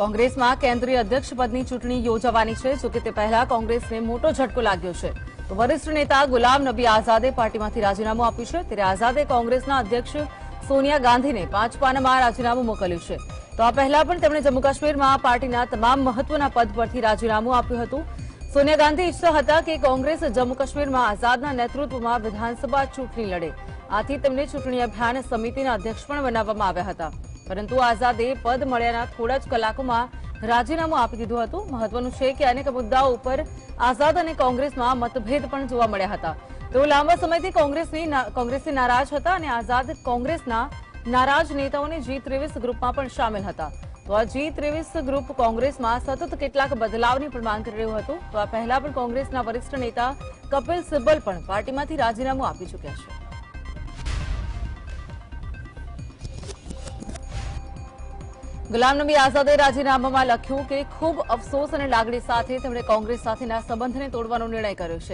કોંગ્રેસમાં કેન્દ્રીય અધ્યક્ષ પદની ચૂંટણી યોજાવાની છે જો કે તે પહેલા કોંગ્રેસને મોટો ઝટકો લાગ્યો છે તો વરિષ્ઠ નેતા ગુલામ નબી આઝાદે પાર્ટીમાંથી રાજીનામું આપ્યું છે ત્યારે આઝાદે કોંગ્રેસના અધ્યક્ષ સોનિયા ગાંધીને 5 પાનામાં રાજીનામું મોકલ્યું છે તો આ પહેલા પણ તેમણે જમ્મુ કાશ્મીરમાં પાર્ટીના તમામ મહત્વના પદ પરથી રાજીનામું આપ્યું હતું સોનિયા ગાંધી ઈચ્છતા હતા કે કોંગ્રેસ જમ્મુ કાશ્મીરમાં આઝાદના નેતૃત્વમાં વિધાનસભા ચૂંટણી લડે આથી તેમને ચૂંટણી અભિયાન સમિતિના અધ્યક્ષ પણ બનાવવામાં આવ્યા હતા પરંતુ આઝાદે પદ મળ્યાના થોડા જ કલાકોમાં રાજીનામું આપી દીધું હતું મહત્વનું છે કે અનેક મુદ્દાઓ ઉપર આઝાદ અને કોંગ્રેસમાં મતભેદ પણ જોવા મળ્યા હતા તેઓ લાંબા સમયથી કોંગ્રેસથી નારાજ હતા અને આઝાદ કોંગ્રેસના नाराज नेताओं ने G23 ग्रुप में शामिल था तो आ G23 ग्रुप कांग्रेस में सतत केटलाक बदलाव मांग कर रह्युं हतुं तो आ पहला पण कांग्रेसना वरिष्ठ नेता कपिल सिब्बल पण पार्टीमांथी राजीनामुं आपी चूक्या छे। गुलाम नबी आजादे राजीनामा में लख्यू कि खूब अफसोस और लागणी साथ कांग्रेस साथ संबंध ने तोड़वा निर्णय कर्यो छे।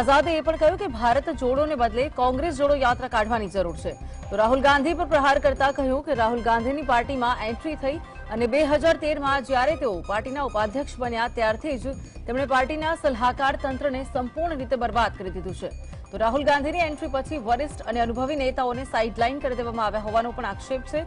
आजादे यह कहू कि भारत जोड़ो ने बदले कांग्रेस जोड़ो यात्रा काढवानी जरूर है तो राहुल गांधी पर प्रहार करता कहू कि राहुल गांधी की पार्टी में एंट्री थी और 2013 में ज्यारे तेओ पार्टी उपाध्यक्ष बन्या त्यारथी ज पार्टी सलाहकार तंत्र ने संपूर्ण रीते बर्बाद कर दीधुं है तो राहुल गांधी की एंट्री पछी वरिष्ठ और अनुभवी नेताओं ने साइडलाइन कर देवामां आव्या होवानो पण आक्षेप है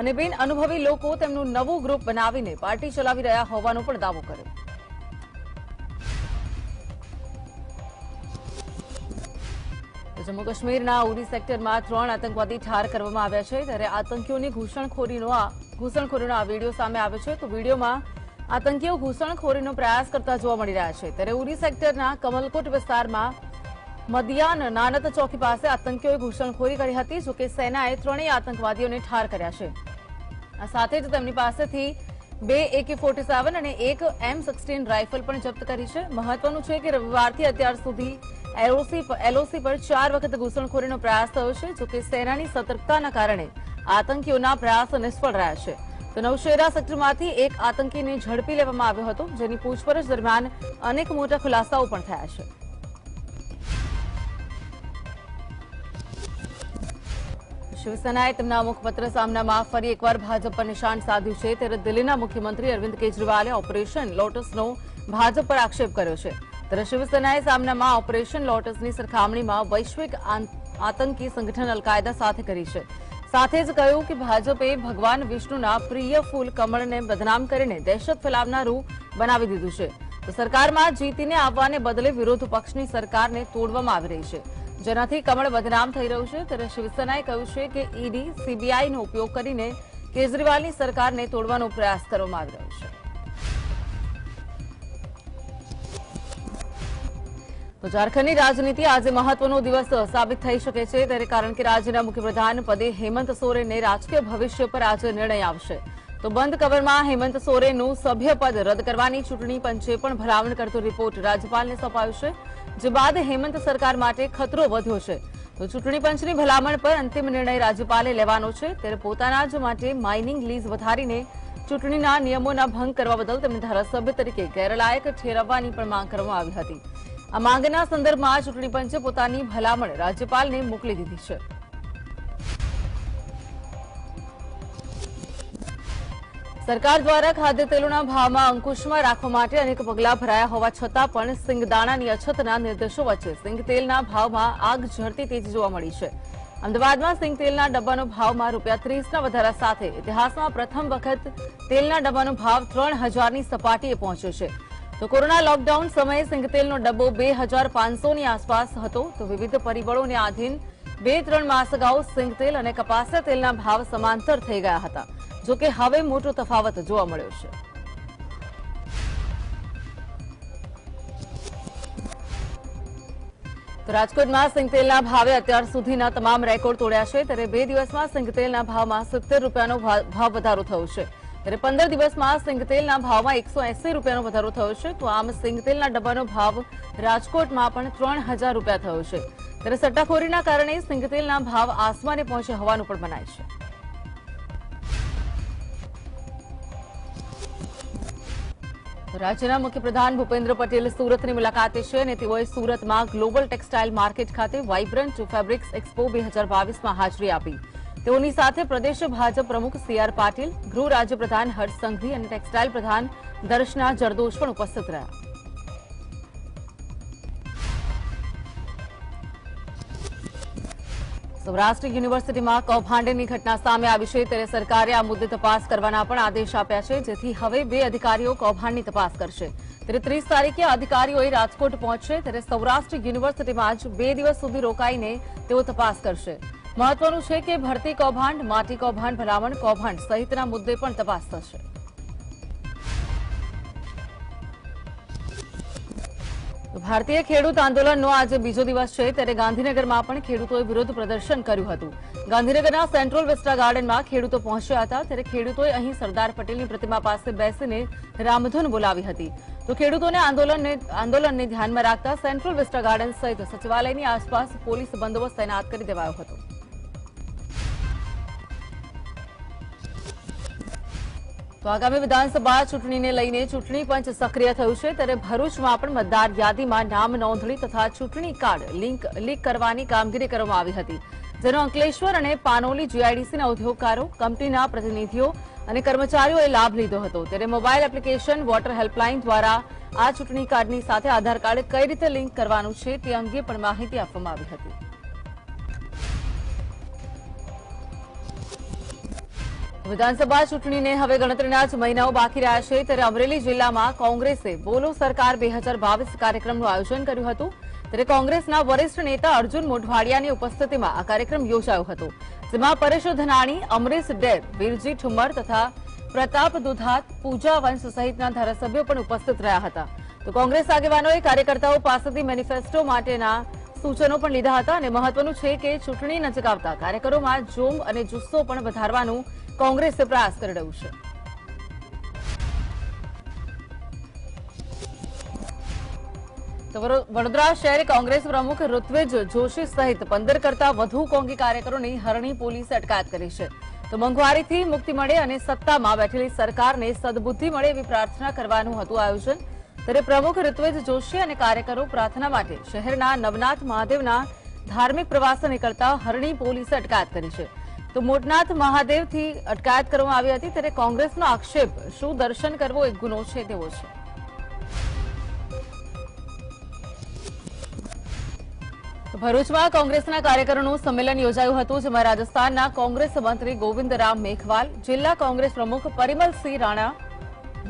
અને બિન અનુભવી લોકો તેમનું નવું ગ્રુપ બનાવીને પાર્ટી ચલાવી રહ્યા હોવાનો પણ દાવો કર્યો। જમ્મુ કાશ્મીરના ઉરી સેક્ટરમાં 3 આતંકવાદી ઠાર કરવામાં આવ્યા છે ત્યારે આતંકીઓની ઘૂસણખોરીનો આ વિડીયો સામે આવ્યો છે તો વિડીયોમાં આતંકીઓ ઘૂસણખોરીનો પ્રયાસ કરતા જોવા મળી રહ્યા છે ત્યારે ઉરી સેક્ટરના કમલકોટ વિસ્તારમાં मदियान नानत चौकी पास आतंकीओए घूसणखोरी करी हती जो कि सेनाए त्रणेय आतंकवादीओने ठार कर्या छे। आ साथे ज तेमनी पासेथी 2 AK-47 अने 1 M16 राइफल पण जप्त करी छे। महत्वनुं छे के रविवारथी अत्यार सुधी LOC पर 4 वखत घूसणखोरीनो प्रयास थयो छे जो कि सेनानी सतर्कताना कारणे आतंकीओना प्रयास निष्फळ रह्या छे। तो नौशेरा सेक्टरमांथी एक आतंकीने झड़पी लेवामां आव्यो हतो जेनी पूछपरछ दरमियान अनेक मोटा खुलासाओ पण थया छे। શિવસેનાએ તેમના મુખપત્ર સામનામાં ફરી એકવાર ભાજપ પર નિશાન સાધ્યું છે ત્યારે દિલ્હીના મુખ્યમંત્રી અરવિંદ કેજરીવાલે ઓપરેશન લોટસનો ભાજપ પર આક્ષેપ કર્યો છે ત્યારે શિવસેનાએ સામનામાં ઓપરેશન લોટસની સરખામણીમાં વૈશ્વિક આતંકી સંગઠન અલકાયદા સાથે કરી છે સાથે જ કહ્યું કે ભાજપે ભગવાન વિષ્ણુના પ્રિય ફૂલ કમળને બદનામ કરીને દહેશત ફેલાવનારું બનાવી દીધું છે તો સરકારમાં જીતીને આવવાને બદલે વિરોધ પક્ષની સરકારને તોડવામાં આવી રહી છે જેનાથી કમળ બદનામ થઈ રહ્યું છે ત્યારે શિવસેનાએ કહ્યું છે કે ઈડી સીબીઆઈનો ઉપયોગ કરીને કેજરીવાલની સરકારને તોડવાનો પ્રયાસ કરવામાં આવી રહ્યો છે। તો ઝારખંડની રાજનીતિ આજે મહત્વનો દિવસ સાબિત થઈ શકે છે ત્યારે કારણ કે રાજ્યના મુખ્યપ્રધાન પદે હેમંત સોરેનને રાજકીય ભવિષ્ય પર આજે નિર્ણય આવશે તો બંધ કવરમાં હેમંત સોરેનનું સભ્યપદ રદ કરવાની ચૂંટણી પંચે પણ ભલામણ કરતો રિપોર્ટ રાજ્યપાલને સોંપાયો છે જે બાદ હેમંત સરકાર માટે ખતરો વધ્યો છે તો ચૂંટણી પંચની ભલામણ પર અંતિમ નિર્ણય રાજ્યપાલે લેવાનો છે ત્યારે પોતાના જ માટે માઇનિંગ લીઝ વધારીને ચૂંટણીના નિયમોના ભંગ કરવા બદલ તેમને ધારાસભ્ય તરીકે ગેરલાયક ઠેરવવાની પણ માંગ કરવામાં આવી હતી। આ માંગના સંદર્ભમાં ચૂંટણી પંચે પોતાની ભલામણ રાજ્યપાલને મોકલી દીધી છે। सरकार द्वारा खाद्य तेलोना भाव में अंकुश में राखवा माटे अनेक पगला भराया होवा छतां पण सिंगदाणानी अछतना निर्देशों वच्चे सिंगतेलना भाव में आग झरती तेजी जोवा मळी छे। अमदावाद में सिंगतेलना डब्बानो भाव में ₹30 वधारा साथे इतिहास में प्रथम वखत तेलना डब्बानो भाव 3000 नी सपाटीए पहोंच्यो छे। तो कोरोना लॉकडाउन समये सिंगतेलनो डब्बो 2500 नी आसपास हतो तो विविध परिबळोने आधीन 2-3 मास अगाऊ सिंगतेल अने कपासिया तेलना भाव समांतर थई गया हता जो कि हवे मोटो तफावत जोवा मळ्यो छे। तो राजकोटमां सिंगतेलना भावे अत्यार सुधीना तमाम रेकॉर्ड तोड्या छे त्यारे 2 दिवसमां सिंगतेलना भावमां ₹70नो भाव વધારો થયો છે ત્યારે 15 દિવસમાં સિંગતેલના ભાવમાં ₹180નો વધારો થયો છે તો આમ સિંગતેલના ડબ્બાનો ભાવ રાજકોટમાં પણ ₹3000 થયો છે ત્યારે સટ્ટાખોરીના કારણે સિંગતેલના ભાવ આસમાને પહોંચ્યા હોવાનું પણ મનાય છે। राज्यना मुख्यप्रधान भूपेन्द्र पटेल सूरतनी मुलाकाते छे ने तेओए सूरतमां ग्लोबल टेक्सटाइल मार्केट खाते वाइब्रंट फेब्रिक्स एक्सपो 2022 में हाजरी आपी તેઓની સાથે પ્રદેશ ભાજપ પ્રમુખ સીઆર પાટીલ, ગૃહ રાજ્યપ્રધાન હર્ષ સંઘવી અને ટેક્સટાઇલ પ્રધાન દર્શના જરદોશ પણ ઉપસ્થિત રહ્યા. સૌરાષ્ટ્ર યુનિવર્સિટીમાં કૌભાંડની ઘટના સામે આવી છે ત્યારે સરકારે આ મુદ્દે તપાસ કરવાના પણ આદેશ આપ્યા છે, જેથી હવે બે અધિકારીઓ કૌભાંડની તપાસ કરશે. ત્યારે 30 તારીખે અધિકારીઓએ રાજકોટ પહોંચશે ત્યારે સૌરાષ્ટ્ર યુનિવર્સિટીમાં જ 2 દિવસ સુધી રોકાઈને તેઓ તપાસ કરશે. મહત્વનું છે કે ભરતી કૌભાંડ, માટી કૌભાંડ, ભલામણ કૌભાંડ સહિતના મુદ્દે પણ તપાસ થશે. ભારતીય ખેડૂત આંદોલનનો આજે બીજો દિવસ છે ત્યારે ગાંધીનગરમાં પણ ખેડૂતોએ વિરોધ પ્રદર્શન કર્યું હતું. ગાંધીનગરના સેન્ટ્રલ વિસ્ટા ગાર્ડનમાં ખેડૂતો પહોંચ્યા હતા ત્યારે ખેડૂતોએ અહીં સરદાર પટેલની પ્રતિમા પાસે બેસીને રામધૂન બોલાવી હતી. તો ખેડૂતોને આંદોલનને ધ્યાનમાં રાખતા સેન્ટ્રલ વિસ્ટા ગાર્ડન સહિત સચિવાલયની આસપાસ પોલીસ બંદોબસ્ત તૈનાત કરી દેવાયો હતો. તો આગામી વિધાનસભા ચૂંટણીને લઈને ચૂંટણી પંચ સક્રિય થયું છે ત્યારે ભરૂચમાં પણ મતદાર યાદીમાં નામ નોંધણી તથા ચૂંટણી કાર્ડ લીક કરવાની કામગીરી કરવામાં આવી હતી, જેનો અંકલેશ્વર અને પાનોલી જીઆઈડીસીના ઉદ્યોગકારો, કંપનીના પ્રતિનિધિઓ અને કર્મચારીઓએ લાભ લીધો હતો. ત્યારે મોબાઈલ એપ્લિકેશન વોટર હેલ્પલાઇન દ્વારા આ ચૂંટણી કાર્ડની સાથે આધાર કાર્ડ કઈ રીતે લિંક કરવાનું છે તે અંગે પણ માહિતી આપવામાં આવી હતી. વિધાનસભા ચૂંટણીને હવે ગણતરીના જ મહિનાઓ બાકી રહ્યા છે ત્યારે અમરેલી જિલ્લામાં કોંગ્રેસે બોલો સરકાર 2022 કાર્યક્રમનું આયોજન કર્યું હતું. ત્યારે કોંગ્રેસના વરિષ્ઠ નેતા અર્જુન મોઢવાડિયાની ઉપસ્થિતિમાં આ કાર્યક્રમ યોજાયો હતો, જેમાં પરેશ ધાનાણી, અમરીશ ડેર, વીરજી ઠુમ્મર તથા પ્રતાપ દુધાત, પૂજા વંશ સહિતના ધારાસભ્યો પણ ઉપસ્થિત રહ્યા હતા. તો કોંગ્રેસ આગેવાનોએ કાર્યકર્તાઓ પાસેથી મેનિફેસ્ટો માટેના સૂચનો પણ લીધા હતા અને મહત્વનું છે કે ચૂંટણી નજીક આવતા કાર્યકરોમાં જોમ અને જુસ્સો પણ વધારવાનું કોંગ્રેસ પ્રયાસ કરી રહ્યું છે. તો વડોદરા શહેર કોંગ્રેસ પ્રમુખ ઋત્વિજ જોશી સહિત 15 કરતા વધુ કોંગી કાર્યકરોની હરણી પોલીસે અટકાયત કરી છે. તો મોંઘવારીથી મુક્તિ મળે અને સત્તામાં બેઠેલી સરકારને સદબુદ્ધિ મળે એવી પ્રાર્થના કરવાનું હતું આયોજન. ત્યારે પ્રમુખ ઋત્વિજ જોશી અને કાર્યકરો પ્રાર્થના માટે શહેરના નવનાથ મહાદેવના ધાર્મિક પ્રવાસે નીકળતા હરણી પોલીસે અટકાયત કરી છે. તો મોટનાથ મહાદેવથી અટકાયત કરવામાં આવી હતી ત્યારે કોંગ્રેસનો આક્ષેપ શું દર્શન કરવો એક ગુનો છે તેવો છે. ભરૂચમાં કોંગ્રેસના કાર્યકરોનું સંમેલન યોજાયું હતું, જેમાં રાજસ્થાનના કોંગ્રેસ મંત્રી ગોવિંદરામ મેઘવાલ, જિલ્લા કોંગ્રેસ પ્રમુખ પરિમલસિંહ રાણા,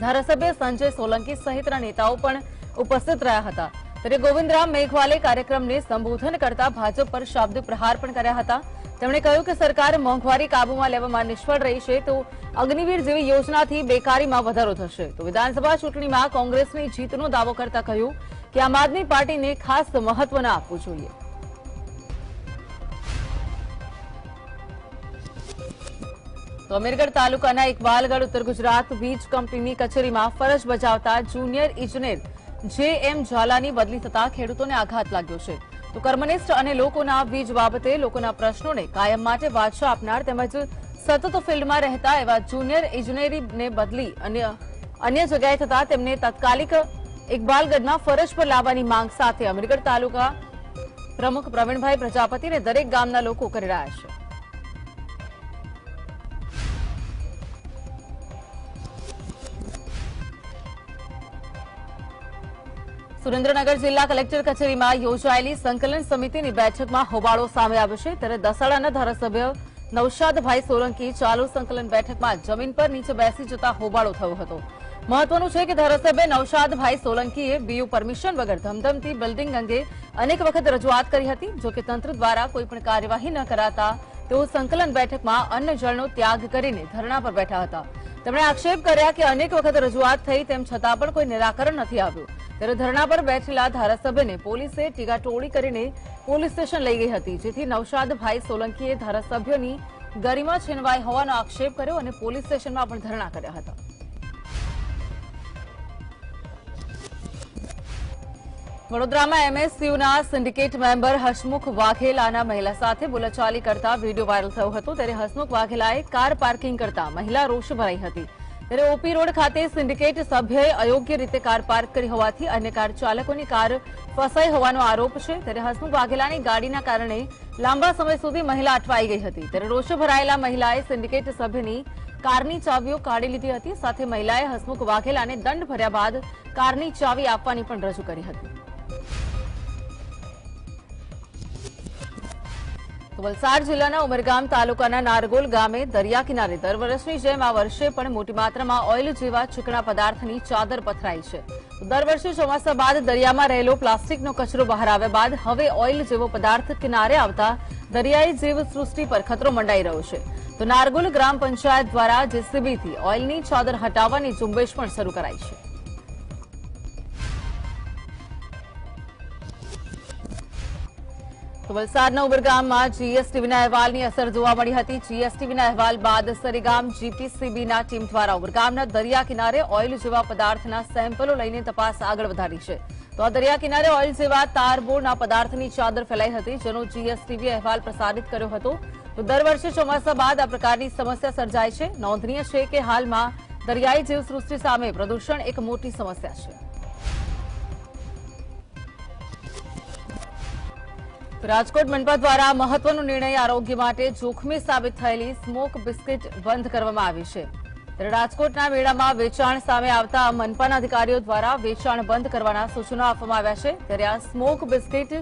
ધારાસભ્ય સંજય સોલંકી સહિતના નેતાઓ પણ ઉપસ્થિત રહ્યા હતા. ત્યારે ગોવિંદરામ મેઘવાલે કાર્યક્રમને સંબોધન કરતા ભાજપ પર શાબ્દિક પ્રહાર પણ કર્યા હતા. તેમણે કહ્યું કે સરકાર મોંઘવારી કાબૂમાં લેવામાં નિષ્ફળ રહી છે તો અગ્નિવીર જેવી યોજનાથી બેકારીમાં વધારો થશે. તો વિધાનસભા ચૂંટણીમાં કોંગ્રેસની જીતનો દાવો કરતા કહ્યું કે આમ આદમી પાર્ટીને ખાસ મહત્વ ના આપવું જોઈએ. તો અમીરગઢ તાલુકાના ઇકબાલગઢ ઉત્તર ગુજરાત વીજ કંપનીની કચેરીમાં ફરજ બજાવતા જુનિયર ઇજનેર JM ઝાલાની બદલી થતા ખેડૂતોને આઘાત લાગ્યો છે. તો કર્મનિષ્ઠ અને લોકોના વીજ બાબતે લોકોના પ્રશ્નોને કાયમ માટે વાચા આપનાર તેમજ સતત ફિલ્ડમાં રહેતા એવા જુનિયર ઇજનેરીને બદલી અને અન્ય જગ્યાએ થતા તેમને તાત્કાલિક ઇકબાલગઢમાં ફરજ પર લાવવાની માંગ સાથે અમીરગઢ તાલુકા પ્રમુખ પ્રવીણભાઈ પ્રજાપતિ અને દરેક ગામના લોકો કરી રહ્યા છે. સુરેન્દ્રનગર જિલ્લા કલેક્ટર કચેરીમાં યોજાયેલી સંકલન સમિતિની બેઠકમાં હોબાળો સામે આવ્યો છે. ત્યારે દસાડાના ધારાસભ્ય નૌશાદભાઈ સોલંકી ચાલુ સંકલન બેઠકમાં જમીન પર નીચે બેસી જતા હોબાળો થયો હતો. મહત્વનું છે કે ધારાસભ્ય નૌશાદભાઈ સોલંકીએ BU પરમિશન વગર ધમધમતી બિલ્ડિંગ અંગે અનેક વખત રજૂઆત કરી હતી, જોકે તંત્ર દ્વારા કોઈપણ કાર્યવાહી ન કરાતા તેઓ સંકલન બેઠકમાં અન્ન જળનો ત્યાગ કરીને ધરણા પર બેઠા હતા. તેમણે આક્ષેપ કર્યા કે અનેક વખત રજૂઆત થઈ તેમ છતાં પણ કોઈ નિરાકરણ નથી આવ્યું. ત્યારે ધરણા પર બેઠેલા ધારાસભ્યને પોલીસે ટીગાટોળી કરીને પોલીસ સ્ટેશન લઈ ગઈ હતી, જેથી નૌશાદભાઈ સોલંકીએ ધારાસભ્યોની ગરિમા છીનવાઈ હોવાનો આક્ષેપ કર્યો અને પોલીસ સ્ટેશનમાં પણ ધરણા કર્યા હતા. વડોદરામાં MSUના સિન્ડિકેટ મેમ્બર હસમુખ વાઘેલાના મહિલા સાથે બોલાચાલી કરતા વિડીયો વાયરલ થયો હતો. ત્યારે હસમુખ વાઘેલાએ કાર પાર્કિંગ કરતા મહિલા રોષ ભરાઈ હતી. ત્યારે ઓપી રોડ ખાતે સિન્ડિકેટ સભ્યએ અયોગ્ય રીતે કાર પાર્ક કરી હોવાથી અન્ય કાર ચાલકોની કાર ફસાઈ હોવાનો આરોપ છે. ત્યારે હસમુખ વાઘેલાની ગાડીના કારણે લાંબા સમય સુધી મહિલા અટવાઈ ગઈ હતી. ત્યારે રોષે ભરાયેલા મહિલાએ સિન્ડિકેટ સભ્યની કારની ચાવીઓ કાઢી લીધી હતી. સાથે મહિલાએ હસમુખ વાઘેલાને દંડ ભર્યા બાદ કારની ચાવી આપવાની પણ રજૂ કરી હતી. વલસાડ જિલ્લાના ઉમરગામ તાલુકાના નારગોલ ગામે દરિયા કિનારે દર વર્ષની જેમ આ વર્ષે પણ મોટી માત્રામાં ઓઇલ જેવા ચીકણા પદાર્થની ચાદર પથરાઈ છે. દર વર્ષે ચોમાસા બાદ દરિયામાં રહેલો પ્લાસ્ટિકનો કચરો બહાર આવ્યા બાદ હવે ઓઇલ જેવો પદાર્થ કિનારે આવતા દરિયાઈ જીવસૃષ્ટિ પર ખતરો મંડાઈ રહ્યો છે. તો નારગોલ ગ્રામ પંચાયત દ્વારા જેસીબીથી ઓઇલની ચાદર હટાવવાની ઝુંબેશ પણ શરૂ કરાઈ છે. તો વલસાડના ઉમરગામમાં જીએસટીવીના અહેવાલની અસર જોવા મળી હતી. જીએસટીવીના અહેવાલ બાદ સરીગામ જીપીસીબીના ટીમ દ્વારા ઉમરગામના દરિયા કિનારે ઓઇલ જેવા પદાર્થના સેમ્પલો લઈને તપાસ આગળ વધારી છે. તો દરિયા કિનારે ઓઇલ જેવા તારબોળના પદાર્થની ચાદર ફેલાઈ હતી, જેનો જીએસટીવી અહેવાલ પ્રસારિત કર્યો હતો. તો દર વર્ષે ચોમાસા બાદ આ પ્રકારની સમસ્યા સર્જાય છે. નોંધનીય છે કે હાલમાં દરિયાઈ જીવસૃષ્ટિ સામે પ્રદૂષણ એક મોટી સમસ્યા છે. રાજકોટ મનપા દ્વારા મહત્વનો નિર્ણય, આરોગ્ય માટે જોખમી સાબિત થયેલી સ્મોક બિસ્કિટ બંધ કરવામાં આવી છે. રાજકોટના મેળામાં વેચાણ સામે આવતા મનપાના અધિકારીઓ દ્વારા વેચાણ બંધ કરવાના સૂચનો આપવામાં આવ્યા છે. ત્યારે આ સ્મોક બિસ્કિટ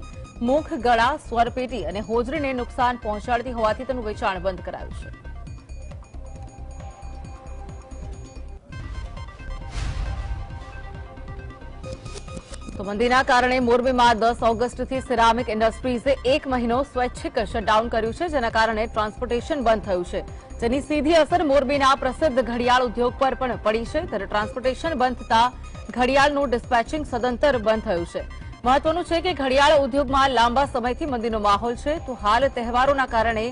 મુખ, ગળા, સ્વરપેટી અને હોજરીને નુકસાન પહોંચાડતી હોવાથી તેનું વેચાણ બંધ કરાયું છે. તો મંદીના કારણે મોરબીમાં 10 ઓગસ્ટથી સિરામિક ઇન્ડસ્ટ્રીઝે 1 મહિનો સ્વૈચ્છિક શટડાઉન કર્યું છે, જેના કારણે ટ્રાન્સપોર્ટેશન બંધ થયું છે. જેની સીધી અસર મોરબીના પ્રસિદ્ધ ઘડિયાળ ઉદ્યોગ પર પણ પડી છે. ત્યારે ટ્રાન્સપોર્ટેશન બંધ થતાં ઘડિયાળનું ડિસ્પેચિંગ સદંતર બંધ થયું છે. મહત્વનું છે કે ઘડિયાળ ઉદ્યોગમાં લાંબા સમયથી મંદીનો માહોલ છે. તો હાલ તહેવારોના કારણે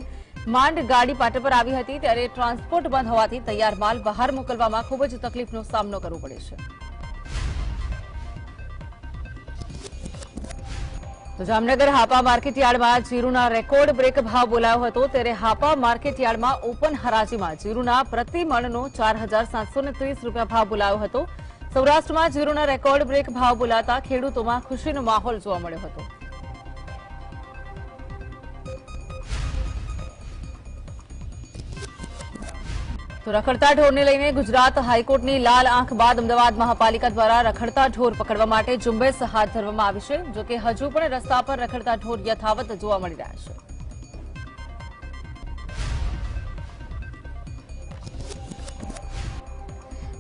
માંડ ગાડી પાટે પર આવી હતી, ત્યારે ટ્રાન્સપોર્ટ બંધ હોવાથી તૈયાર માલ બહાર મોકલવામાં ખૂબ જ તકલીફનો સામનો કરવો પડે છે. તો જામનગર હાપા માર્કેટયાર્ડમાં જીરુના રેકોર્ડ બ્રેક ભાવ બોલાયો હતો. ત્યારે હાપા માર્કેટયાર્ડમાં ઓપન હરાજીમાં જીરુના પ્રતિ મણનો 4730 રૂપિયા ભાવ બોલાયો હતો. સૌરાષ્ટ્રમાં જીરુના રેકોર્ડ બ્રેક ભાવ બોલાતા ખેડૂતોમાં ખુશીનો માહોલ જોવા મળ્યો હતો. તો રખડતા ઢોરને લઈને ગુજરાત હાઈકોર્ટની લાલ આંખ બાદ અમદાવાદ મહાપાલિકા દ્વારા રખડતા ઢોર પકડવા માટે ઝુંબેશ હાથ ધરવામાં આવી છે. જો કે હજુ પણ રસ્તા પર રખડતા ઢોર યથાવત જોવા મળી રહ્યા છે.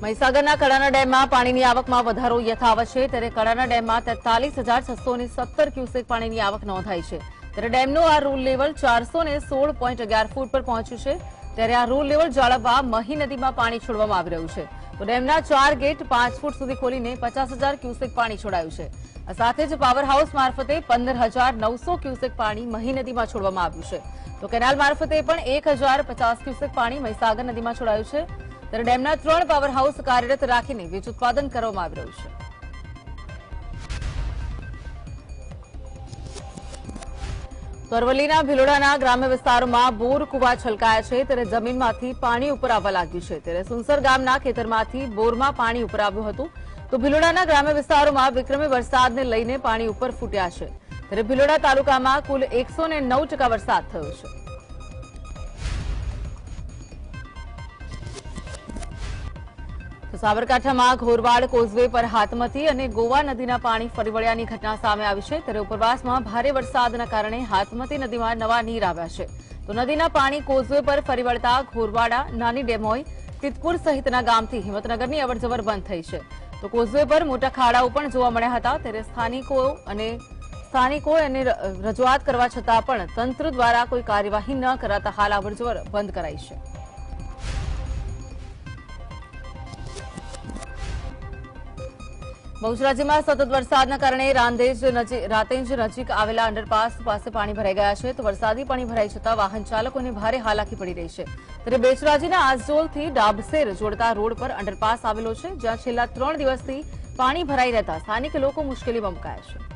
મહીસાગરના કડાણા ડેમમાં પાણીની આવકમાં વધારો યથાવત છે. ત્યારે કડાણા ડેમમાં 43,670 ક્યુસેક પાણીની આવક નોંધાઈ છે. ત્યારે ડેમનું આ રૂલ લેવલ 416.11 ફૂટ પર પહોંચ્યું છે. ત્યારે આ રૂલ લેવલ જાળવવા મહી નદીમાં પાણી છોડવામાં આવી રહ્યું છે. તો ડેમના 4 ગેટ 5 ફૂટ સુધી ખોલીને 50,000 ક્યુસેક પાણી છોડાયું છે. આ સાથે જ પાવર હાઉસ મારફતે 15,900 ક્યુસેક પાણી મહી નદીમાં છોડવામાં આવ્યું છે. તો કેનાલ મારફતે પણ 1,050 ક્યુસેક પાણી મહીસાગર નદીમાં છોડાયું છે. ત્યારે ડેમના 3 પાવર હાઉસ કાર્યરત રાખીને વીજ ઉત્પાદન કરવામાં આવી રહ્યું છે. અરવલ્લીના ભિલોડાના ગ્રામ્ય વિસ્તારોમાં બોર કુવા છલકાયા છે. ત્યારે જમીનમાંથી પાણી ઉપર આવવા લાગ્યું છે. ત્યારે સુનસર ગામના ખેતરમાંથી બોરમાં પાણી ઉપર આવ્યું હતું. તો ભિલોડાના ગ્રામ્ય વિસ્તારોમાં વિક્રમી વરસાદને લઈને પાણી ઉપર ફૂટ્યા છે. ત્યારે ભિલોડા તાલુકામાં કુલ 109% વરસાદ થયો છે. સાબરકાંઠામાં ઘોરવાડ કોઝવે પર હાથમતી અને ગોવા નદીના પાણી ફરી વળ્યાની ઘટના સામે આવી છે. ત્યારે ઉપરવાસમાં ભારે વરસાદના કારણે હાથમતી નદીમાં નવા નીર આવ્યા છે. તો નદીના પાણી કોઝવે પર ફરી વળતા ઘોરવાડા, નાની ડેમોઈ, તિતપુર સહિતના ગામથી હિંમતનગરની અવરજવર બંધ થઈ છે. તો કોઝવે પર મોટા ખાડાઓ પણ જોવા મળ્યા હતા. ત્યારે સ્થાનિકોએ રજૂઆત કરવા છતાં પણ તંત્ર દ્વારા કોઈ કાર્યવાહી ન કરાતા હાલ અવરજવર બંધ કરાઈ છે. બહુચરાજીમાં સતત વરસાદના કારણે રાતેજ નજીક આવેલા અંડરપાસ પાસે પાણી ભરાઈ ગયા છે. તો વરસાદી પાણી ભરાઈ જતાં વાહન ચાલકોને ભારે હાલાકી પડી રહી છે. ત્યારે બેચરાજીના આસજોલથી ડાબસેર જોડતા રોડ પર અંડરપાસ આવેલો છે, જ્યાં છેલ્લા 3 દિવસથી પાણી ભરાઈ રહેતા સ્થાનિક લોકો મુશ્કેલીમાં મુકાયા છે.